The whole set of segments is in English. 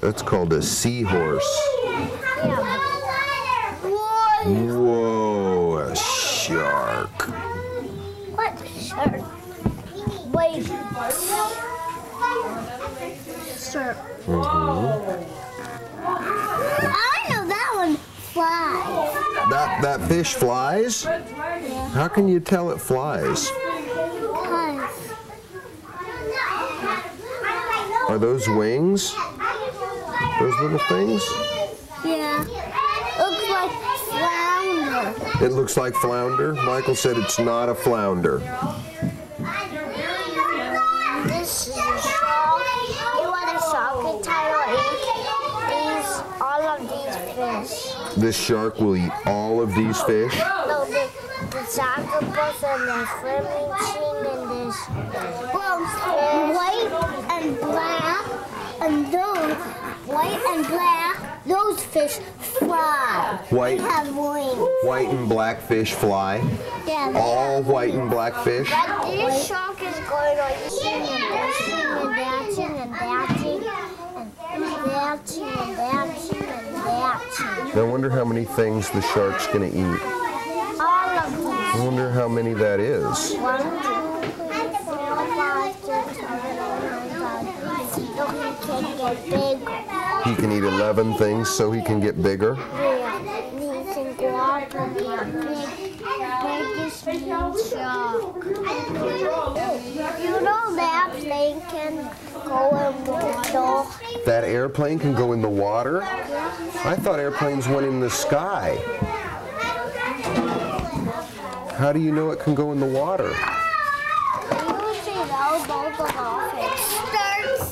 That's called a seahorse. Whoa, a shark. What shark? Wait. Shark. I know that one flies. That fish flies? Yeah. How can you tell it flies? Because. Are those wings? Those little things? Yeah. Looks like flounder. It looks like flounder? Michael said it's not a flounder. This is a shark. You want a shark all of these fish. This shark will eat all of these fish? No, the octopus and the swimming machine and this. Well, white and black and those, white and black, those fish fly. White, they have wings. White and black fish fly? Yeah. All white and black fish? But this shark is going on eating and dancing. I wonder how many things the shark's going to eat. All of them. I wonder how many that is. 1, 2, 3, 4, 5, 6, 7, 8, 9, 10, 11. He can eat 11 things so he can get bigger? Yeah. He can go up and get big. Biggest shark. You know that plane can go in the water. That airplane can go in the water? I thought airplanes went in the sky. How do you know it can go in the water? It starts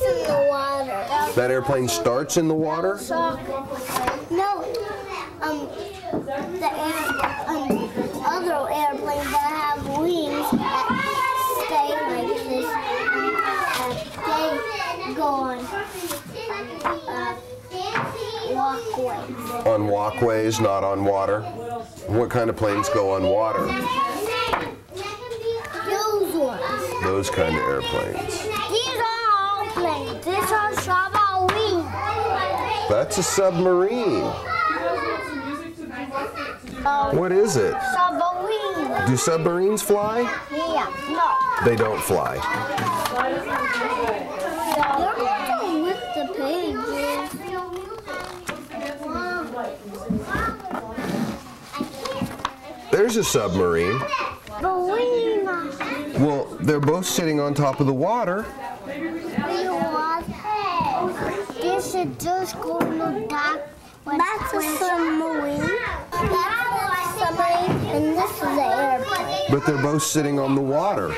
in the water. That airplane starts in the water? No. The other airplanes that have wings that stay like this, they go on walkways. On walkways, not on water? What kind of planes go on water? Those ones. Those kind of airplanes. These are all planes. These are submarines. That's a submarine. What is it? Submarine. Do submarines fly? Yeah. No. They don't fly. There's a submarine. Well, they're both sitting on top of the water. This is just going to dock. That's a submarine. That's a submarine, and this is an airplane. But they're both sitting on the water.